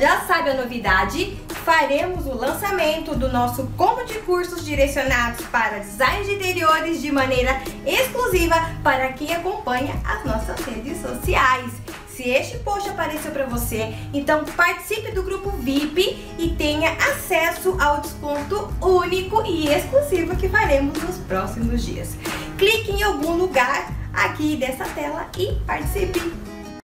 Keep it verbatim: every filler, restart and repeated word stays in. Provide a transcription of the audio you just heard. já sabe a novidade, faremos o lançamento do nosso combo de cursos direcionados para design de interiores de maneira exclusiva para quem acompanha as nossas redes sociais. Se este post apareceu para você, então participe do grupo V I P e tenha acesso ao desconto único e exclusivo que faremos nos próximos dias. Clique em algum lugar aqui dessa tela e participe!